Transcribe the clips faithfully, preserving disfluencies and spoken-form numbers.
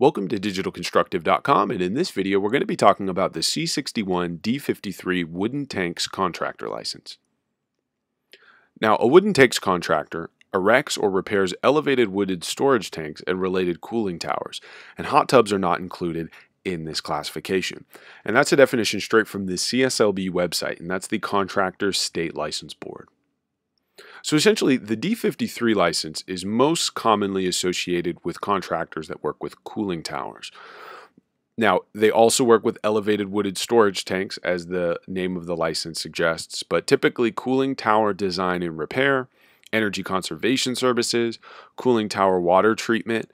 Welcome to Digital Constructive dot com, and in this video we're going to be talking about the C sixty-one D fifty-three Wooden Tanks Contractor License. Now, a wooden tanks contractor erects or repairs elevated wooded storage tanks and related cooling towers, and hot tubs are not included in this classification. And that's a definition straight from the C S L B website, and that's the Contractor State License Board. So essentially, the D fifty-three license is most commonly associated with contractors that work with cooling towers. Now, they also work with elevated wooded storage tanks, as the name of the license suggests, but typically cooling tower design and repair, energy conservation services, cooling tower water treatment,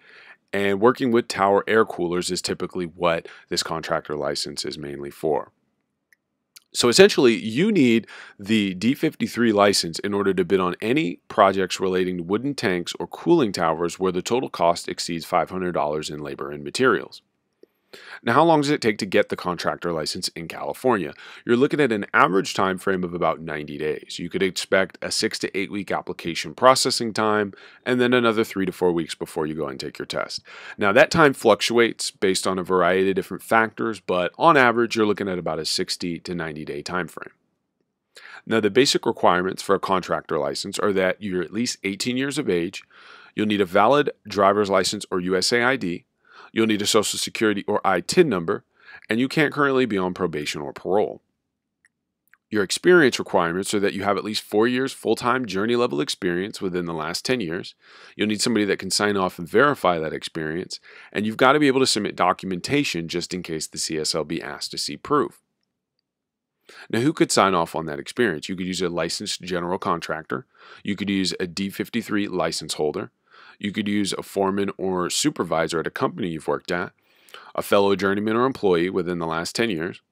and working with tower air coolers is typically what this contractor license is mainly for. So essentially, you need the D fifty-three license in order to bid on any projects relating to wooden tanks or cooling towers where the total cost exceeds five hundred dollars in labor and materials. Now, how long does it take to get the contractor license in California? You're looking at an average time frame of about ninety days. You could expect a six to eight week application processing time, and then another three to four weeks before you go and take your test. Now, that time fluctuates based on a variety of different factors, but on average, you're looking at about a sixty to ninety day time frame. Now, the basic requirements for a contractor license are that you're at least eighteen years of age, you'll need a valid driver's license or U S A I D, you'll need a Social Security or I T I N number, and you can't currently be on probation or parole. Your experience requirements are that you have at least four years full-time journey-level experience within the last ten years. You'll need somebody that can sign off and verify that experience, and you've got to be able to submit documentation just in case the C S L B asks to see proof. Now, who could sign off on that experience? You could use a licensed general contractor. You could use a D fifty-three license holder. You could use a foreman or supervisor at a company you've worked at, a fellow journeyman or employee within the last ten years,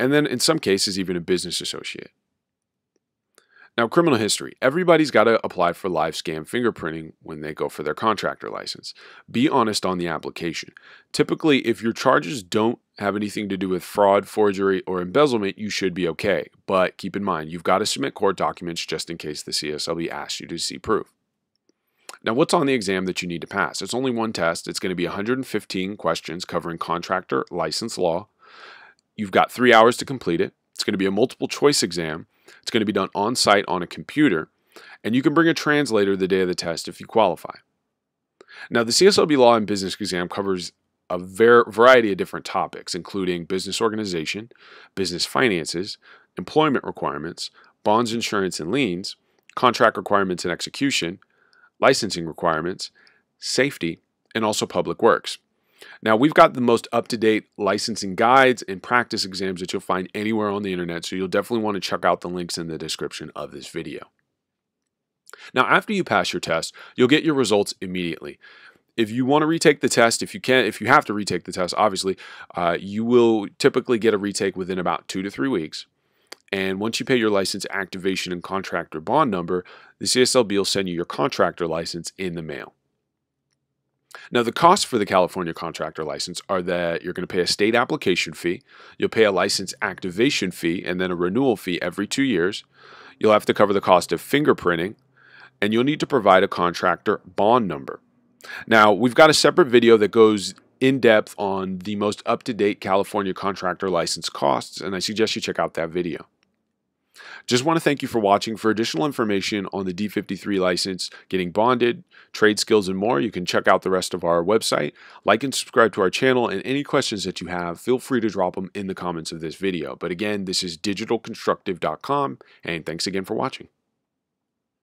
and then in some cases even a business associate. Now, criminal history. Everybody's got to apply for live scan fingerprinting when they go for their contractor license. Be honest on the application. Typically, if your charges don't have anything to do with fraud, forgery, or embezzlement, you should be okay. But keep in mind, you've got to submit court documents just in case the C S L B asks you to see proof. Now, what's on the exam that you need to pass? It's only one test. It's going to be one hundred fifteen questions covering contractor license law. You've got three hours to complete it. It's going to be a multiple choice exam. It's going to be done on site on a computer, and you can bring a translator the day of the test if you qualify. Now, the C S L B Law and Business exam covers a variety of different topics, including business organization, business finances, employment requirements, bonds, insurance, and liens, contract requirements and execution, licensing requirements, safety, and also public works. Now, we've got the most up-to-date licensing guides and practice exams that you'll find anywhere on the internet, so you'll definitely want to check out the links in the description of this video. Now, after you pass your test, you'll get your results immediately. If you want to retake the test, if you can, if you have to retake the test, obviously, uh, you will typically get a retake within about two to three weeks. And once you pay your license activation and contractor bond number, the C S L B will send you your contractor license in the mail. Now, the costs for the California contractor license are that you're going to pay a state application fee, you'll pay a license activation fee, and then a renewal fee every two years. You'll have to cover the cost of fingerprinting, and you'll need to provide a contractor bond number. Now, we've got a separate video that goes in depth on the most up-to-date California contractor license costs, and I suggest you check out that video. Just want to thank you for watching. For additional information on the D fifty-three license, getting bonded, trade skills, and more, you can check out the rest of our website. Like and subscribe to our channel, and any questions that you have, feel free to drop them in the comments of this video. But again, this is Digital Constructive dot com, and thanks again for watching.